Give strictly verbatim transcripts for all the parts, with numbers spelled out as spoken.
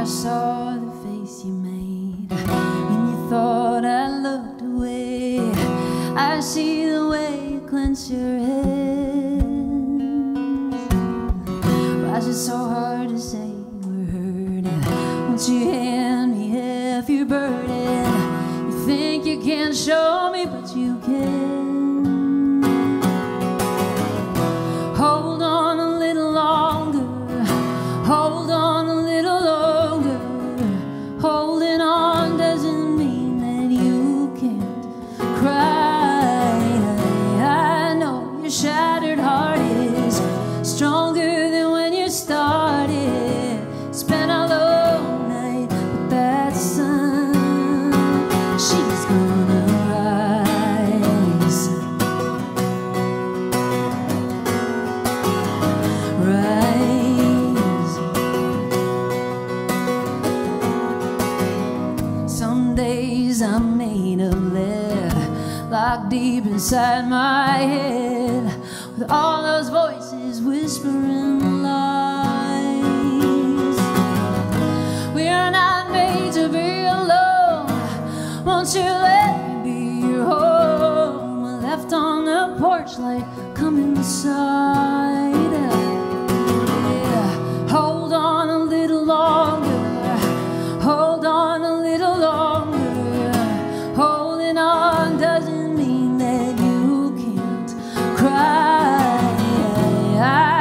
I saw the face you made when you thought I looked away. I see the way you clench your hands. Why is it so hard to say we're hurting? Won't you hand me half your burden? You think you can't show me, but you can. Hold on a little longer. Holding on doesn't mean that you can't cry. I know your shattered heart is stronger than when you started. Spent a long night with that sun. She's gonna rise, rise. I'm made of lead, locked deep inside my head, with all those voices whispering lies. We are not made to be alone. Won't you let me be your home? We're left on the porch light, come inside. Yeah. Hold on a little longer. Hold on a little longer. Doesn't mean that you can't cry.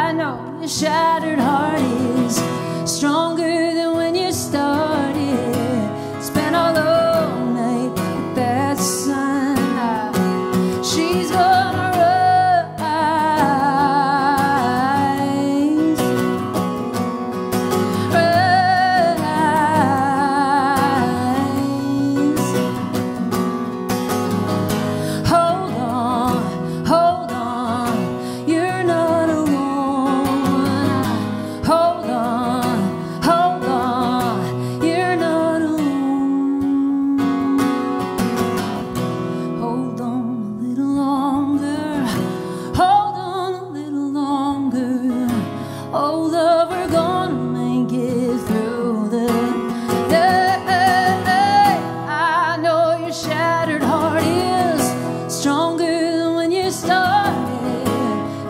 I know your shattered heart is stronger than when you started. Spent all the night with that sun. She's gonna rise, rise. Oh, love, we're gonna make it through the day. I know your shattered heart is stronger than when you started.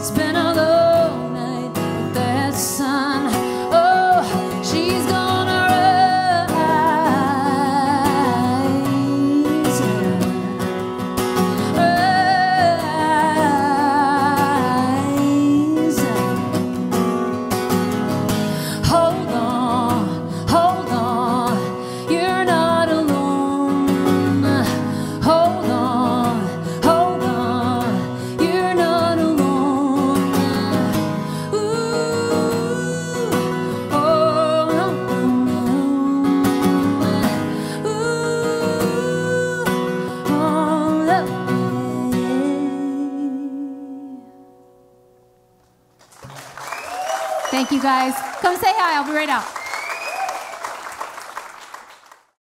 Spent a long night with that sun. Oh, she's gonna rise, rise. Thank you guys. Come say hi. I'll be right out.